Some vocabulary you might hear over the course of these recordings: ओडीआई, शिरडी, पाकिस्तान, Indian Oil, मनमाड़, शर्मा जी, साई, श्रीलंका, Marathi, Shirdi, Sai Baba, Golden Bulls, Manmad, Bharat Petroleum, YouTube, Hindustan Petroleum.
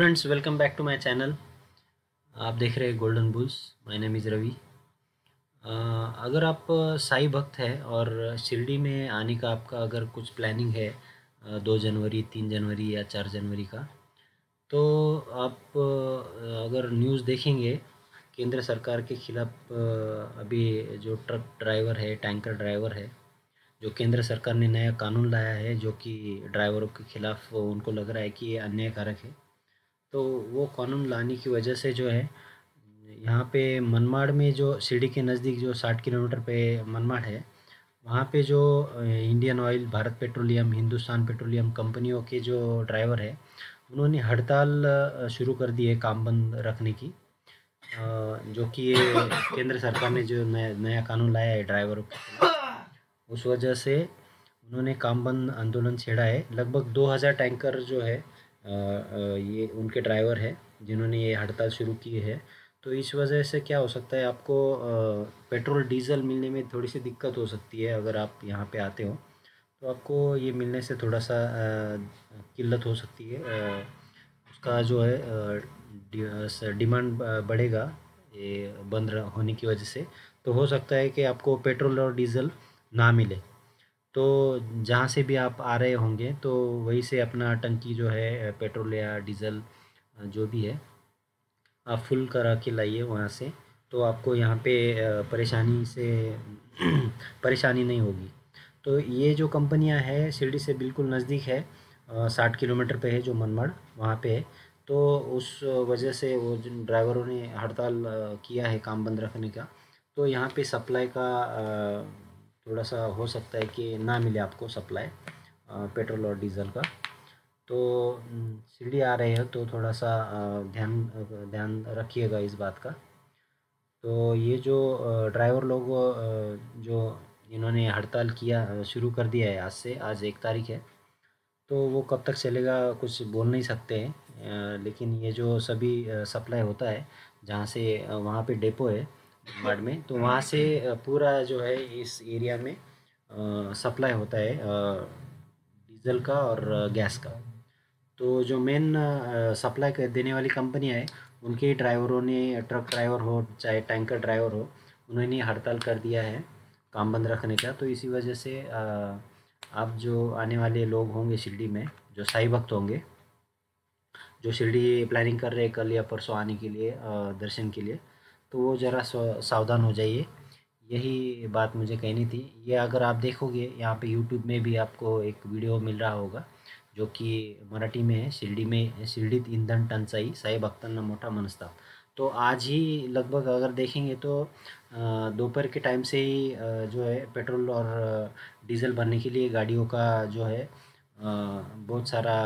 Friends, welcome back to my channel. आप देख रहे हैं golden bulls. My name is Ravi. अगर आप साई भक्त हैं और शिरडी में आने का आपका अगर कुछ प्लानिंग है 2 जनवरी, 3 जनवरी या 4 जनवरी का, तो आप अगर न्यूज़ देखेंगे केंद्र सरकार के खिलाफ अभी जो ट्रक ड्राइवर है, टैंकर ड्राइवर है, जो केंद्र सरकार ने नया कानून लाया है जो कि ड्राइवरों के खिलाफ उनको लग रहा है कि ये अन्यायकारक है, तो वो कानून लाने की वजह से जो है यहाँ पे मनमाड़ में, जो शिरडी के नज़दीक जो 60 किलोमीटर पे मनमाड़ है, वहाँ पे जो Indian oil, Bharat petroleum, Hindustan petroleum कंपनियों के जो ड्राइवर है उन्होंने हड़ताल शुरू कर दी है, काम बंद रखने की, जो कि ये केंद्र सरकार ने जो नया कानून लाया है ड्राइवरों के, उस वजह से उन्होंने काम बंद आंदोलन छेड़ा है। लगभग 2000 टैंकर जो है ये उनके ड्राइवर है जिन्होंने ये हड़ताल शुरू की है। तो इस वजह से क्या हो सकता है, आपको पेट्रोल डीजल मिलने में थोड़ी सी दिक्कत हो सकती है। अगर आप यहाँ पे आते हो तो आपको ये मिलने से थोड़ा सा किल्लत हो सकती है, उसका जो है डिमांड बढ़ेगा ये बंद होने की वजह से। तो हो सकता है कि आपको पेट्रोल और डीजल ना मिले, तो जहाँ से भी आप आ रहे होंगे तो वहीं से अपना टंकी जो है पेट्रोल या डीजल जो भी है आप फुल करा के लाइए वहाँ से, तो आपको यहाँ पे परेशानी नहीं होगी। तो ये जो कंपनियाँ हैं शिरडी से बिल्कुल नज़दीक है, 60 किलोमीटर पे है जो मनमड़, वहाँ पे है। तो उस वजह से वो जिन ड्राइवरों ने हड़ताल किया है काम बंद रखने का, तो यहाँ पे सप्लाई का थोड़ा सा हो सकता है कि ना मिले आपको सप्लाई पेट्रोल और डीजल का। तो शिरडी आ रहे हैं तो थोड़ा सा ध्यान रखिएगा इस बात का। तो ये जो ड्राइवर लोग जो इन्होंने हड़ताल किया शुरू कर दिया है आज से, आज 1 तारीख है, तो वो कब तक चलेगा कुछ बोल नहीं सकते हैं। लेकिन ये जो सभी सप्लाई होता है जहाँ से, वहाँ पे डेपो है मनमाड़ में, तो वहाँ से पूरा जो है इस एरिया में सप्लाई होता है डीजल का और गैस का। तो जो मेन सप्लाई देने वाली कंपनियाँ हैं उनके ड्राइवरों ने, ट्रक ड्राइवर हो चाहे टैंकर ड्राइवर हो, उन्होंने हड़ताल कर दिया है काम बंद रखने का। तो इसी वजह से आप जो आने वाले लोग होंगे शिरडी में, जो साई भक्त होंगे, जो शिरडी प्लानिंग कर रहे हैं कल या परसों आने के लिए दर्शन के लिए, तो वो ज़रा सावधान हो जाइए। यही बात मुझे कहनी थी। ये अगर आप देखोगे यहाँ पे YouTube में भी आपको एक वीडियो मिल रहा होगा जो कि मराठी में है, शिरडी में, शिरडीत इंधन टंचाई, साई भक्तांना मोठा मनस्ताप। तो आज ही लगभग अगर देखेंगे तो दोपहर के टाइम से ही जो है पेट्रोल और डीजल भरने के लिए गाड़ियों का जो है बहुत सारा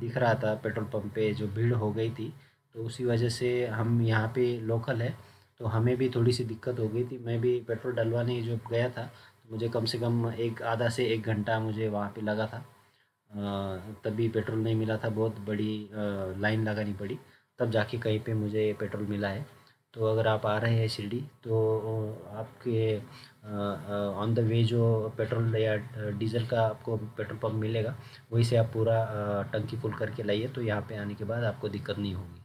दिख रहा था, पेट्रोल पम्प पे जो भीड़ हो गई थी। तो उसी वजह से हम यहाँ पे लोकल है तो हमें भी थोड़ी सी दिक्कत हो गई थी। मैं भी पेट्रोल डलवाने जो गया था तो मुझे कम से कम आधा से एक घंटा मुझे वहाँ पे लगा था, तभी पेट्रोल नहीं मिला था, बहुत बड़ी लाइन लगानी पड़ी, तब जाके कहीं पे मुझे पेट्रोल मिला है। तो अगर आप आ रहे हैं शिरडी तो आपके ऑन द वे जो पेट्रोल या डीजल का आपको पेट्रोल पम्प मिलेगा वहीं से आप पूरा टंकी फुल करके लाइए, तो यहाँ पर आने के बाद आपको दिक्कत नहीं होगी।